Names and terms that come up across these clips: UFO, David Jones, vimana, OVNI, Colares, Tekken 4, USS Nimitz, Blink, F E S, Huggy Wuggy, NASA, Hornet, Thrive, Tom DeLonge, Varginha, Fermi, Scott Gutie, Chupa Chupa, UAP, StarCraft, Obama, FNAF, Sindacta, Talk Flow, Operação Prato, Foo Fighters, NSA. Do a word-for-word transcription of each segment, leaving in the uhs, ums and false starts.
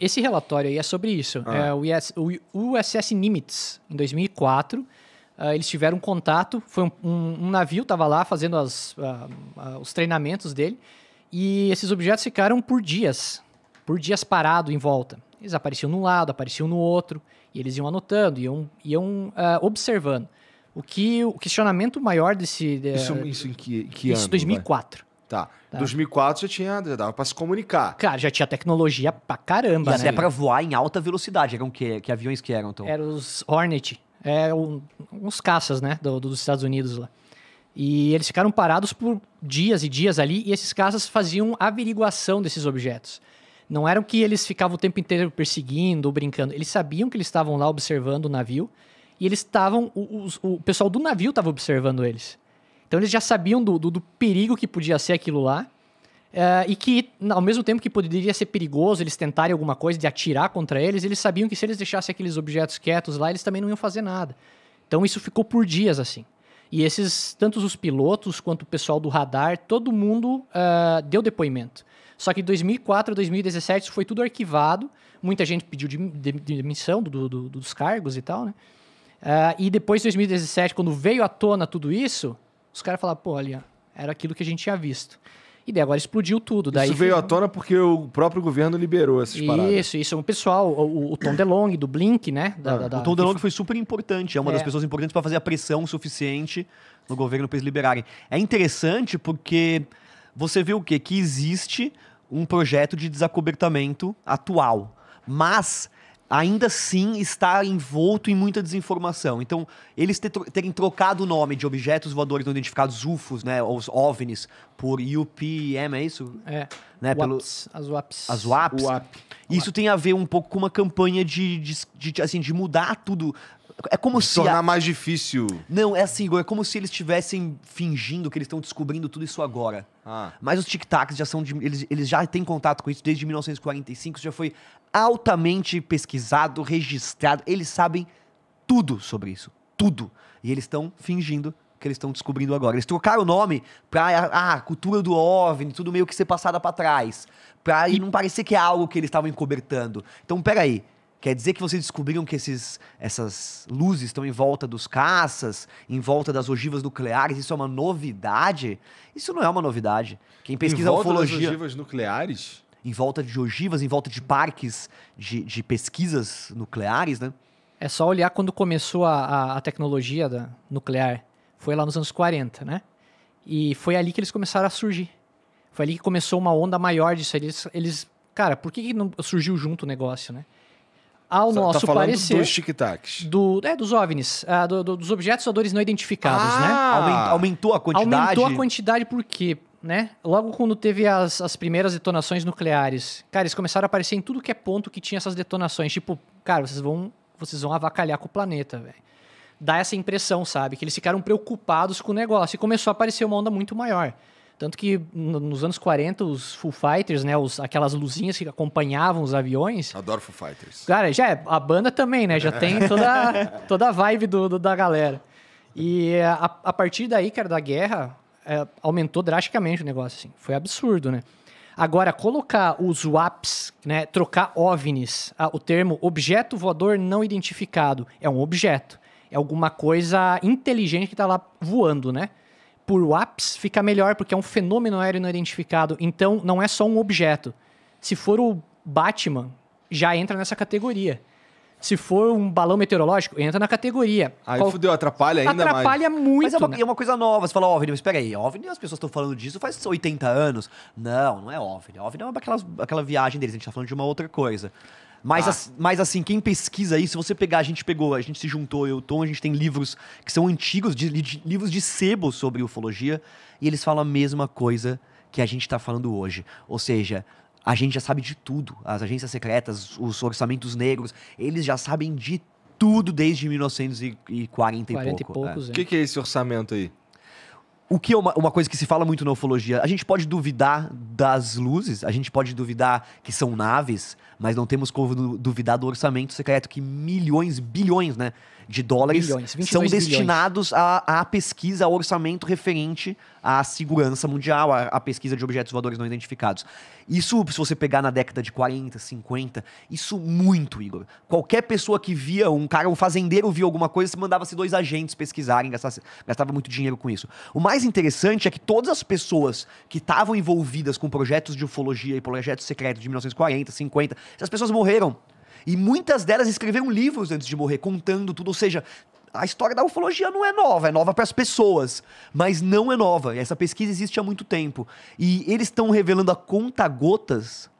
Esse relatório aí é sobre isso. Ah. É, o U S S Nimitz, em dois mil e quatro, uh, eles tiveram um contato, foi um, um, um navio estava lá fazendo as, uh, uh, os treinamentos dele, e esses objetos ficaram por dias, por dias parado em volta. Eles apareciam num lado, apareciam no outro, e eles iam anotando, iam, iam uh, observando. O que o questionamento maior desse... De, isso, isso em que, que isso ano? Isso em dois mil e quatro. Vai? Tá. Em tá. dois mil e quatro já tinha, já dava pra se comunicar. Cara, já tinha tecnologia pra caramba, e né? E até pra voar em alta velocidade. Eram que, que aviões que eram, então? Eram os Hornet. É, um, uns caças, né? Do, dos Estados Unidos lá. E eles ficaram parados por dias e dias ali. E esses caças faziam averiguação desses objetos. Não eram que eles ficavam o tempo inteiro perseguindo ou brincando. Eles sabiam que eles estavam lá observando o navio. E eles estavam... O, o, o pessoal do navio estava observando eles. Então, eles já sabiam do, do, do perigo que podia ser aquilo lá. Uh, e que, ao mesmo tempo que poderia ser perigoso eles tentarem alguma coisa de atirar contra eles, eles sabiam que se eles deixassem aqueles objetos quietos lá, eles também não iam fazer nada. Então, isso ficou por dias, assim. E esses, tanto os pilotos quanto o pessoal do radar, todo mundo uh, deu depoimento. Só que em dois mil e quatro, dois mil e dezessete, isso foi tudo arquivado. Muita gente pediu demissão do, do, dos cargos e tal, né? Uh, e depois de dois mil e dezessete, quando veio à tona tudo isso, os caras falaram, pô, ali, ó, era aquilo que a gente tinha visto. E daí agora explodiu tudo. Daí isso veio foi... à tona porque o próprio governo liberou essas isso, paradas. Isso, isso. O pessoal, o, o Tom DeLonge, do Blink, né? Da, ah, da, da... O Tom DeLonge foi super importante. É uma é. das pessoas importantes para fazer a pressão suficiente no governo para eles liberarem. É interessante porque você vê o quê? Que existe um projeto de desacobertamento atual, mas... ainda assim está envolto em muita desinformação. Então, eles terem trocado o nome de objetos voadores não identificados, U F Os, né, os OVNIs, por U P M, é isso? É. Né, U A Ps, pelo... As U A Ps. As U A Ps. U A P. Isso U A P. Tem a ver um pouco com uma campanha de, de, de, assim, de mudar tudo... É como se tornar a... mais difícil. Não, é assim, Igor, é como se eles estivessem fingindo que eles estão descobrindo tudo isso agora. Ah. Mas os tic-tacs já são de... eles, eles já têm contato com isso desde mil novecentos e quarenta e cinco, isso já foi altamente pesquisado, registrado. Eles sabem tudo sobre isso, tudo. E eles estão fingindo que eles estão descobrindo agora. Eles trocaram o nome pra ah, cultura do OVNI, tudo meio que ser passada pra trás, pra e... não parecer que é algo que eles estavam encobertando. Então, peraí. Quer dizer que vocês descobriram que esses, essas luzes estão em volta dos caças, em volta das ogivas nucleares, isso é uma novidade? Isso não é uma novidade. Quem pesquisa ufologia... Em volta das ogivas nucleares? Em volta de ogivas, em volta de parques de, de pesquisas nucleares, né? É só olhar quando começou a, a, a tecnologia da, nuclear. Foi lá nos anos quarenta, né? E foi ali que eles começaram a surgir. Foi ali que começou uma onda maior disso. Eles, eles, cara, por que não surgiu junto o negócio, né? Ao Você nosso tá falando parecer, dos tic-tacs. Do, é, dos OVNIs, ah, do, do, dos objetos voadores não identificados, ah, né? Aument, aumentou a quantidade? Aumentou a quantidade porque, né? Logo quando teve as, as primeiras detonações nucleares, cara, eles começaram a aparecer em tudo que é ponto que tinha essas detonações. Tipo, cara, vocês vão, vocês vão avacalhar com o planeta, velho. Dá essa impressão, sabe? Que eles ficaram preocupados com o negócio e começou a aparecer uma onda muito maior. Tanto que nos anos quarenta, os Foo Fighters, né? Os, aquelas luzinhas que acompanhavam os aviões... Adoro Foo Fighters. Cara, já é, a banda também, né? Já tem toda, toda a vibe do, do, da galera. E a, a partir daí, cara, da guerra, é, aumentou drasticamente o negócio, assim. Foi absurdo, né? Agora, colocar os U A Ps, né? Trocar OVNIs, a, o termo objeto voador não identificado, é um objeto. É alguma coisa inteligente que tá lá voando, né? Por U A Ps fica melhor, porque é um fenômeno aéreo não identificado. Então, não é só um objeto. Se for o Batman, já entra nessa categoria. Se for um balão meteorológico, entra na categoria. Aí Qual... fudeu, atrapalha ainda atrapalha mais. Atrapalha muito. Mas é uma, né? é uma coisa nova. Você fala OVNI, mas espera aí. OVNI, as pessoas estão falando disso faz oitenta anos. Não, não é OVNI. OVNI é aquelas, aquela viagem deles. A gente tá falando de uma outra coisa. Mas, ah. as, mas assim, quem pesquisa isso, se você pegar, a gente pegou, a gente se juntou, eu e o Tom, a gente tem livros que são antigos, de, de, livros de sebo sobre ufologia, e eles falam a mesma coisa que a gente está falando hoje. Ou seja, a gente já sabe de tudo. As agências secretas, os orçamentos negros, eles já sabem de tudo desde mil novecentos e quarenta e pouco. O que, que é esse orçamento aí? O que é uma, uma coisa que se fala muito na ufologia? A gente pode duvidar das luzes, a gente pode duvidar que são naves, mas não temos como duvidar do orçamento secreto, que milhões, bilhões, né, de dólares bilhões, são destinados à, à pesquisa, ao orçamento referente à segurança mundial, à, à pesquisa de objetos voadores não identificados. Isso, se você pegar na década de quarenta, cinquenta, isso muito, Igor. Qualquer pessoa que via, um cara, um fazendeiro via alguma coisa, se mandava-se dois agentes pesquisarem, gastava, gastava muito dinheiro com isso. O mais interessante é que todas as pessoas que estavam envolvidas com projetos de ufologia e projetos secretos de mil novecentos e quarenta, cinquenta, essas pessoas morreram. E muitas delas escreveram livros antes de morrer, contando tudo. Ou seja, a história da ufologia não é nova, é nova para as pessoas, mas não é nova. Essa pesquisa existe há muito tempo. E eles estão revelando a conta-gotas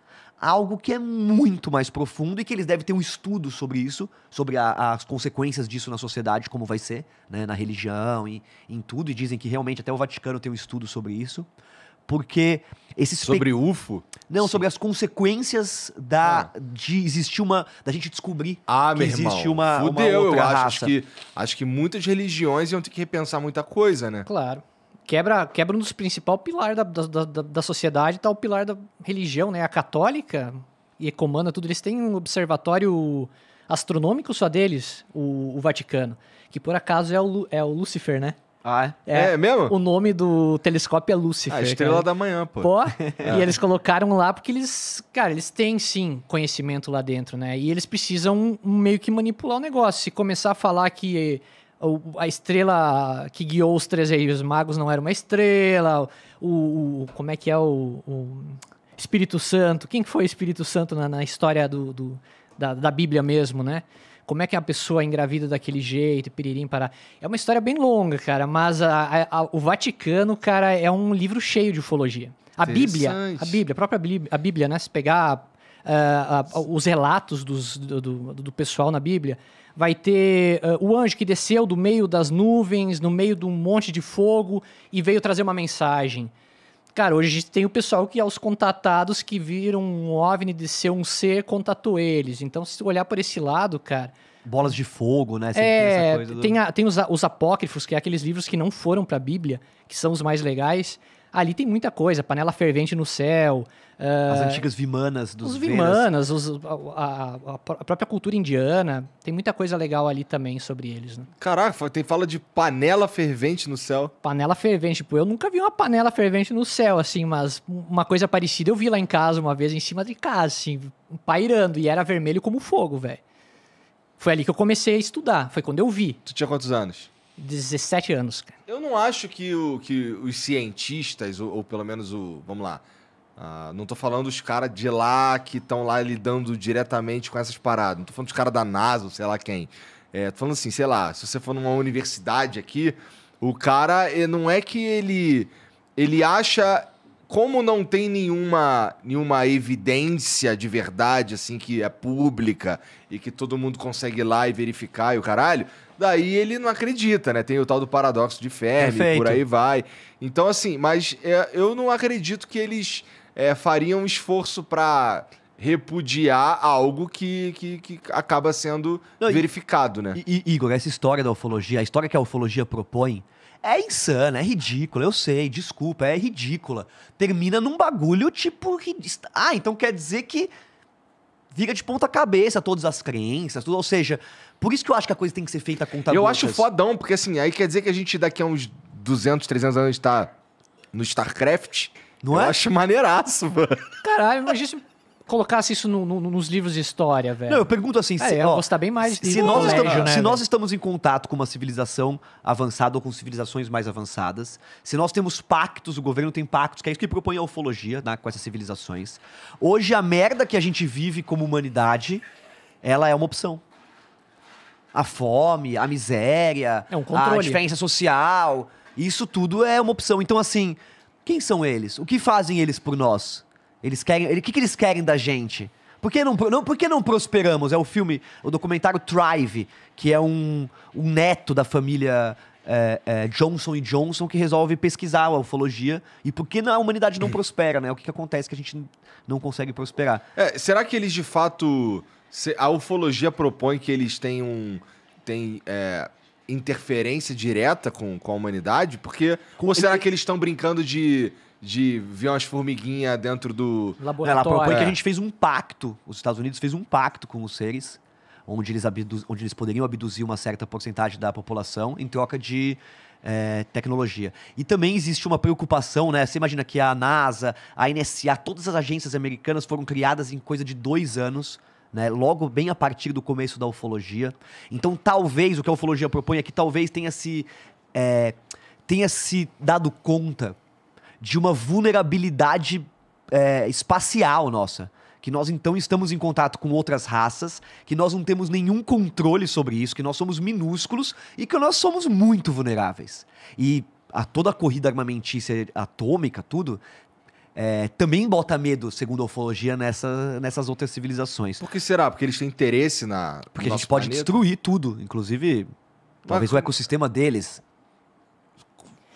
algo que é muito mais profundo e que eles devem ter um estudo sobre isso, sobre a, as consequências disso na sociedade, como vai ser, né, na religião e em tudo. E dizem que realmente até o Vaticano tem um estudo sobre isso. Porque esses... Sobre pe... U F O? Não, sim, sobre as consequências da, ah. de existir uma... Da gente descobrir ah, que meu existe irmão. uma, Fudeu, uma outra eu raça. Acho que, acho que muitas religiões iam ter que repensar muita coisa, né? Claro. Quebra, quebra um dos principais pilares da, da, da, da sociedade, tá o pilar da religião, né? A católica, e comanda tudo. Eles têm um observatório astronômico só deles, o, o Vaticano. Que, por acaso, é o, é o Lúcifer, né? Ah, é? É mesmo? O nome do telescópio é Lúcifer. A estrela cara. da manhã, pô. pô é. E eles colocaram lá porque eles... Cara, eles têm, sim, conhecimento lá dentro, né? E eles precisam meio que manipular o negócio. Se começar a falar que a estrela que guiou os três magos não era uma estrela, o... o como é que é o... o Espírito Santo. Quem que foi o Espírito Santo na, na história do, do, da, da Bíblia mesmo, né? Como é que a pessoa engravida daquele jeito, piririm, pará. É uma história bem longa, cara, mas a, a, a, o Vaticano, cara, é um livro cheio de ufologia. A Bíblia, a Bíblia, a própria Bíblia, a Bíblia, né? Se pegar uh, uh, os relatos dos, do, do, do pessoal na Bíblia, vai ter uh, o anjo que desceu do meio das nuvens, no meio de um monte de fogo e veio trazer uma mensagem. Cara, hoje tem o pessoal que é os contatados que viram um OVNI descer, um ser, contatou eles. Então, se olhar por esse lado, cara... Bolas de fogo, né? Sempre é, tem, essa coisa do... tem, a, tem os, os apócrifos, que é aqueles livros que não foram pra Bíblia, que são os mais legais. Ali tem muita coisa, panela fervente no céu... As uh, antigas vimanas dos Os vimanas, os, a, a, a própria cultura indiana. Tem muita coisa legal ali também sobre eles, né? Caraca, tem fala de panela fervente no céu. Panela fervente, tipo, eu nunca vi uma panela fervente no céu, assim, mas uma coisa parecida eu vi lá em casa uma vez, em cima de casa, assim, pairando. E era vermelho como fogo, velho. Foi ali que eu comecei a estudar, foi quando eu vi. Tu tinha quantos anos? dezessete anos, cara. Eu não acho que, o, que os cientistas, ou, ou pelo menos o... Vamos lá. Ah, não tô falando dos caras de lá que estão lá lidando diretamente com essas paradas. Não tô falando dos caras da NASA, ou sei lá quem. É, tô falando assim, sei lá, se você for numa universidade aqui, o cara não é que ele, ele acha... Como não tem nenhuma, nenhuma evidência de verdade, assim, que é pública e que todo mundo consegue ir lá e verificar e o caralho, daí ele não acredita, né? Tem o tal do paradoxo de Fermi, Perfeito. por aí vai. Então, assim, mas é, eu não acredito que eles é, fariam um esforço para repudiar algo que, que, que acaba sendo não, verificado, né? I, I, Igor, essa história da ufologia, a história que a ufologia propõe, é insana, é ridícula, eu sei, desculpa, é ridícula. Termina num bagulho tipo... Ah, então quer dizer que vira de ponta cabeça todas as crenças, tudo, ou seja, por isso que eu acho que a coisa tem que ser feita a conta gotas. Eu acho fodão, porque assim, aí quer dizer que a gente daqui a uns duzentos, trezentos anos tá no StarCraft, não é? Eu acho maneiraço, mano. Caralho, imagina... colocasse isso no, no, nos livros de história, velho. Não, eu pergunto assim... Se, é, eu ó, gostar bem mais de se nós colégio, estamos, né, Se né, nós velho? estamos em contato com uma civilização avançada ou com civilizações mais avançadas, se nós temos pactos, o governo tem pactos, que é isso que propõe a ufologia, né, com essas civilizações. Hoje, a merda que a gente vive como humanidade, ela é uma opção. A fome, a miséria, é um controle. A diferença social, isso tudo é uma opção. Então, assim, quem são eles? O que fazem eles por nós? Eles querem... O que, que eles querem da gente? Por que não, não, por que não prosperamos? É o filme, o documentário Thrive, que é um, um neto da família é, é, Johnson e Johnson que resolve pesquisar a ufologia. E por que a humanidade não prospera, né? O que, que acontece que a gente não consegue prosperar? É, será que eles, de fato... A ufologia propõe que eles têm um... Tem, é, interferência direta com, com a humanidade? Porque como será que eles estão brincando de... de ver umas formiguinhas dentro do... Laboratório. Ela propõe que a gente fez um pacto. Os Estados Unidos fez um pacto com os seres, onde eles, abdu... onde eles poderiam abduzir uma certa porcentagem da população em troca de é, tecnologia. E também existe uma preocupação, né? Você imagina que a NASA, a N S A, todas as agências americanas foram criadas em coisa de dois anos... Né, logo bem a partir do começo da ufologia. Então, talvez, o que a ufologia propõe é que talvez tenha se, é, tenha se dado conta de uma vulnerabilidade é, espacial nossa. Que nós, então, estamos em contato com outras raças, que nós não temos nenhum controle sobre isso, que nós somos minúsculos e que nós somos muito vulneráveis. E a toda a corrida armamentícia atômica, tudo... É, também bota medo, segundo a ufologia, nessa, nessas outras civilizações. Por que será? Porque eles têm interesse na... Porque no a gente pode planeta? Destruir tudo, inclusive, mas talvez o ecossistema deles.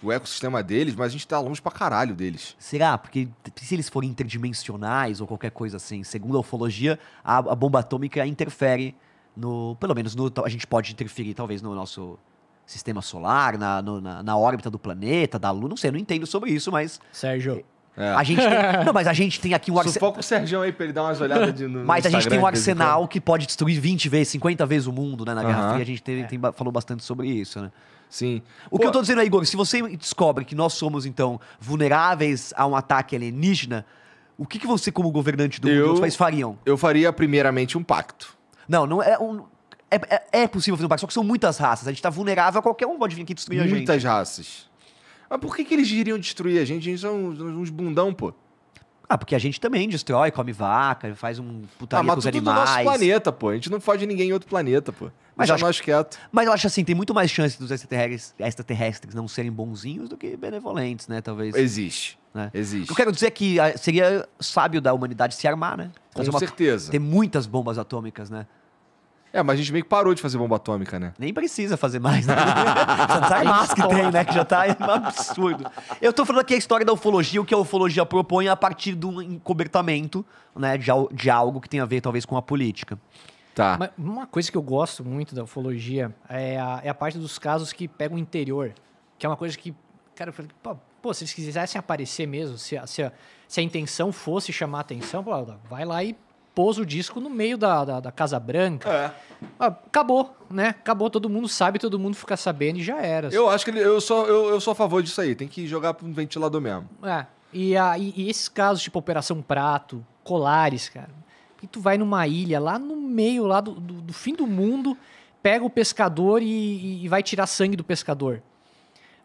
O ecossistema deles, mas a gente tá longe pra caralho deles. Será? Porque se eles forem interdimensionais ou qualquer coisa assim, segundo a ufologia, a, a bomba atômica interfere no... Pelo menos no, a gente pode interferir, talvez, no nosso... sistema solar, na, no, na, na órbita do planeta, da Lua, não sei, eu não entendo sobre isso, mas... Sérgio... É, É. A gente tem... Não, mas a gente tem aqui um arsenal... Sufoca o Sergião aí pra ele dar umas olhadas de, no Mas no a gente tem um arsenal que pode destruir vinte vezes, cinquenta vezes o mundo, né? Na Guerra Fria, uhum. a gente tem, é. tem, falou bastante sobre isso, né? Sim. O Pô... que eu tô dizendo aí, Igor, se você descobre que nós somos, então, vulneráveis a um ataque alienígena, o que, que você, como governante do eu... mundo, os pais fariam? Eu faria, primeiramente, um pacto. Não, não é um... É, é, é possível fazer um pacto, só que são muitas raças. A gente tá vulnerável a qualquer um, pode vir aqui destruir muitas a gente. Muitas raças. Mas por que, que eles iriam destruir a gente? A gente são uns, uns bundão, pô. Ah, porque a gente também destrói, come vaca, faz um putaria ah, com os animais. Ah, mas tudo do nosso planeta, pô. A gente não foge ninguém em outro planeta, pô. Mas acho... nós quietos. Mas eu acho assim, tem muito mais chance dos extraterrestres, extraterrestres não serem bonzinhos do que benevolentes, né? Talvez. Existe. Né? Existe. O que eu quero dizer é que seria sábio da humanidade se armar, né? Fazer com uma... certeza. Tem muitas bombas atômicas, né? É, mas a gente meio que parou de fazer bomba atômica, né? Nem precisa fazer mais, né? Essas armas que tem, né? Que já tá um absurdo. Eu tô falando aqui a história da ufologia, o que a ufologia propõe a partir de um encobertamento, né? De, de algo que tem a ver, talvez, com a política. Tá. Mas uma coisa que eu gosto muito da ufologia é a, é a parte dos casos que pegam o interior. Que é uma coisa que, cara, eu falei, pô, se eles quisessem aparecer mesmo, se a, se a, se a intenção fosse chamar a atenção, pô, vai lá e... pôs o disco no meio da, da, da Casa Branca. É. Acabou, né? Acabou, todo mundo sabe, todo mundo fica sabendo e já era. Eu acho que ele, eu, sou, eu, eu sou a favor disso aí. Tem que jogar para um ventilador mesmo. É. E, a, e, e esses casos, tipo Operação Prato, Colares, cara. E tu vai numa ilha lá no meio, lá do, do, do fim do mundo, pega o pescador e, e vai tirar sangue do pescador.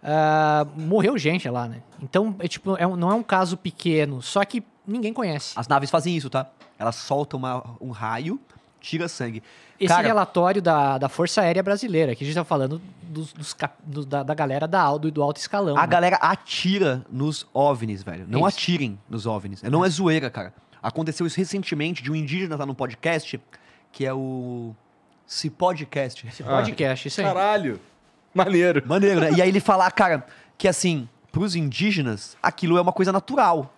Uh, morreu gente lá, né? Então, é, tipo, é, não é um caso pequeno, só que ninguém conhece. As naves fazem isso, tá? Ela solta uma, um raio, tira sangue. Esse Cara, relatório da, da Força Aérea Brasileira, que a gente tá falando dos, dos cap, do, da, da galera da alto, do alto escalão. A né? galera atira nos OVNIs, velho. Não isso. atirem nos OVNIs. É. Não é zoeira, cara. Aconteceu isso recentemente de um indígena tá no podcast, que é o... Se Podcast. Se Podcast, ah. isso aí. Caralho. Maneiro. Maneiro, né? E aí ele falar, cara, que assim, pros indígenas, aquilo é uma coisa natural.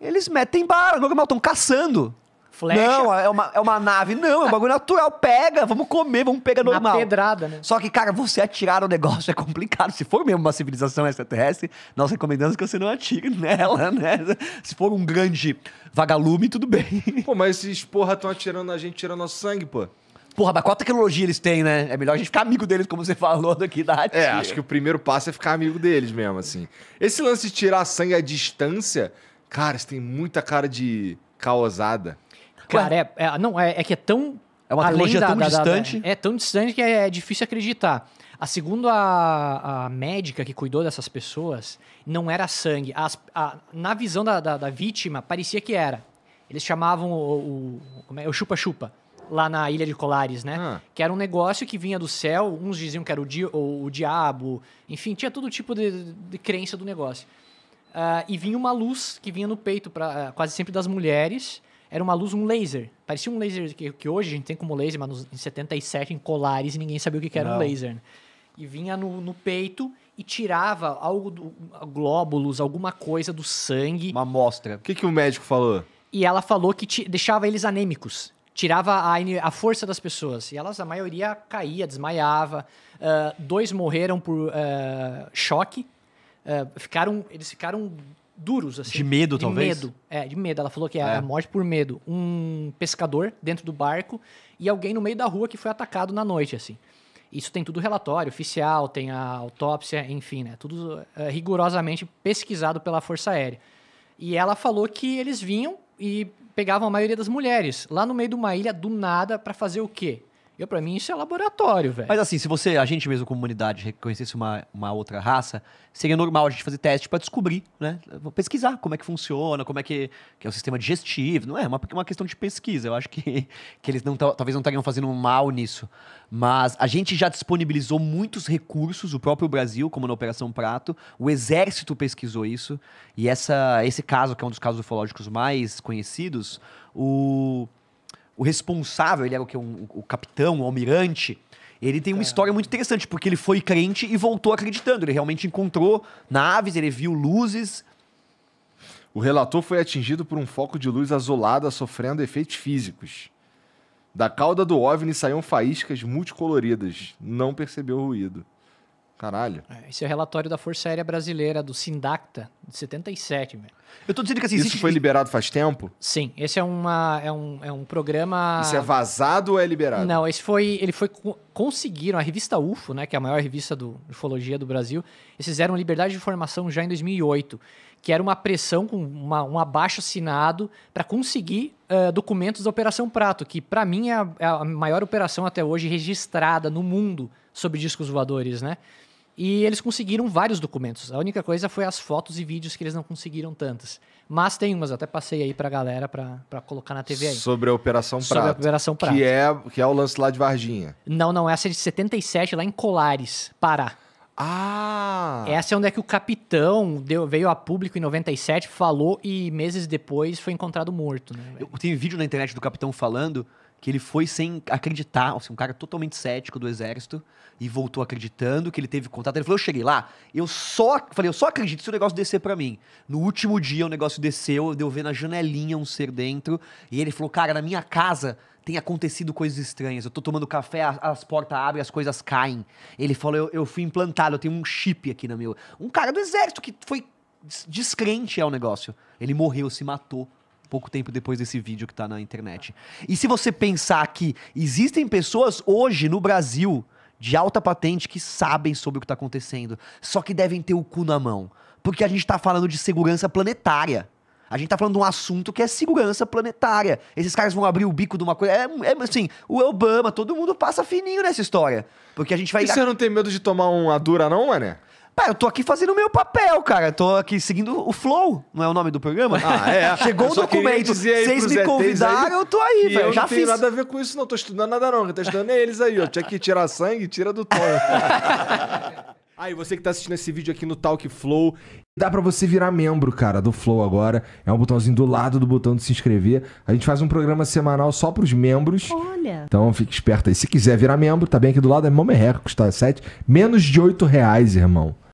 Eles metem barra, normal, estão caçando. Flecha. Não, é uma, é uma nave. Não, é um bagulho natural. Pega, vamos comer, vamos pegar normal. Na pedrada, né? Só que, cara, você atirar o negócio é complicado. Se for mesmo uma civilização extraterrestre, nós recomendamos que você não atire nela, né? Se for um grande vagalume, tudo bem. Pô, mas esses porra estão atirando na gente, tirando nosso sangue, pô. Porra, mas qual tecnologia eles têm, né? É melhor a gente ficar amigo deles, como você falou daqui da tia. É, acho que o primeiro passo é ficar amigo deles mesmo, assim. Esse lance de tirar sangue à distância, cara, isso tem muita cara de caosada. Cara, é, é, não, é, é que é tão... É uma tecnologia da, tão da, distante. Da, é, é tão distante que é, é difícil acreditar. A, segundo a, a médica que cuidou dessas pessoas, não era sangue. As, a, na visão da, da, da vítima, parecia que era. Eles chamavam o, o, como é, o Chupa Chupa, lá na Ilha de Colares, né? Ah. Que era um negócio que vinha do céu. Uns diziam que era o, di, o, o diabo. Enfim, tinha todo tipo de, de crença do negócio. Uh, e vinha uma luz que vinha no peito, pra, uh, quase sempre das mulheres... Era uma luz, um laser. Parecia um laser que, que hoje a gente tem como laser, mas nos, em setenta e sete, em Colares, ninguém sabia o que, que era Não. um laser. Né? E vinha no, no peito e tirava algo, do, glóbulos, alguma coisa do sangue. Uma amostra. O que, que o médico falou? E ela falou que ti, deixava eles anêmicos. tirava a, a força das pessoas. E elas, a maioria, caía, desmaiava. Uh, dois morreram por uh, choque. Uh, ficaram, eles ficaram duros, assim. De medo, de talvez? De medo. É, de medo. Ela falou que é, é a morte por medo. Um pescador dentro do barco e alguém no meio da rua que foi atacado na noite, assim. Isso tem tudo relatório oficial, tem a autópsia, enfim, né? Tudo uh, rigorosamente pesquisado pela Força Aérea. E ela falou que eles vinham e pegavam a maioria das mulheres lá no meio de uma ilha do nada pra fazer o quê? Eu, pra mim, isso é laboratório, velho. Mas assim, se você, a gente mesmo como humanidade, reconhecesse uma, uma outra raça, seria normal a gente fazer teste pra descobrir, né? Pesquisar como é que funciona, como é que, que é o sistema digestivo. Não é uma, uma questão de pesquisa. Eu acho que, que eles não, talvez não estariam fazendo mal nisso. Mas a gente já disponibilizou muitos recursos, o próprio Brasil, como na Operação Prato. O Exército pesquisou isso. E essa, esse caso, que é um dos casos ufológicos mais conhecidos, o... O responsável, ele era o que? Um, o capitão, o almirante. Ele tem uma é. história muito interessante, porque ele foi crente e voltou acreditando. Ele realmente encontrou naves, ele viu luzes. O relator foi atingido por um foco de luz azulada, sofrendo efeitos físicos. Da cauda do OVNI saíam faíscas multicoloridas. Não percebeu o ruído. Caralho. Esse é o relatório da Força Aérea Brasileira, do Sindacta, de setenta e sete, velho. Eu tô dizendo que assim... Isso existe... foi liberado faz tempo? Sim. Esse é, uma, é, um, é um programa... Isso é vazado ou é liberado? Não, esse foi... Ele foi... Conseguiram... A revista U F O, né? Que é a maior revista de ufologia do Brasil. Eles fizeram liberdade de informação já em dois mil e oito. Que era uma pressão com uma, um abaixo assinado para conseguir uh, documentos da Operação Prato. Que, para mim, é a, é a maior operação até hoje registrada no mundo sobre discos voadores, né? E eles conseguiram vários documentos. A única coisa foi as fotos e vídeos que eles não conseguiram tantas. Mas tem umas, até passei aí pra galera pra, pra colocar na T V aí. Sobre a Operação Prato. Sobre a Operação Prato. Que é, que é o lance lá de Varginha. Não, não. Essa é de setenta e sete, lá em Colares, Pará. Ah! Essa é onde é que o capitão deu, veio a público em noventa e sete, falou e meses depois foi encontrado morto. Né? Eu, tem um vídeo na internet do capitão falando... que ele foi sem acreditar, assim, um cara totalmente cético do Exército, e voltou acreditando, que ele teve contato. Ele falou, eu cheguei lá, eu só falei, eu só acredito se o negócio descer pra mim. No último dia o negócio desceu, deu ver na janelinha um ser dentro, e ele falou, cara, na minha casa tem acontecido coisas estranhas. Eu tô tomando café, as, as portas abrem, as coisas caem. Ele falou, eu, eu fui implantado, eu tenho um chip aqui na minha... Um cara do Exército que foi descrente ao negócio. Ele morreu, se matou. Pouco tempo depois desse vídeo que tá na internet. E se você pensar que existem pessoas hoje no Brasil de alta patente que sabem sobre o que tá acontecendo, só que devem ter o cu na mão. Porque a gente tá falando de segurança planetária. A gente tá falando de um assunto que é segurança planetária. Esses caras vão abrir o bico de uma coisa... É, é assim, o Obama, todo mundo passa fininho nessa história. Porque a gente vai... E você não tem medo de tomar uma dura não, mané? Pá, eu tô aqui fazendo o meu papel, cara. Eu tô aqui seguindo o Flow, não é o nome do programa? Ah, é. Chegou um documento, vocês me convidaram, eu tô aí, velho. Eu já fiz. Não tem nada a ver com isso, não. Tô estudando nada não. Quem tá estudando é eles aí, ó. Tinha que tirar sangue, tira do Tom. Aí, ah, você que tá assistindo esse vídeo aqui no TalkFlow, dá pra você virar membro, cara, do Flow agora. É um botãozinho do lado do botão de se inscrever. A gente faz um programa semanal só pros membros. Olha! Então fique esperto aí. Se quiser virar membro, tá bem aqui do lado, é mó merreca, custa sete, menos de oito reais, irmão.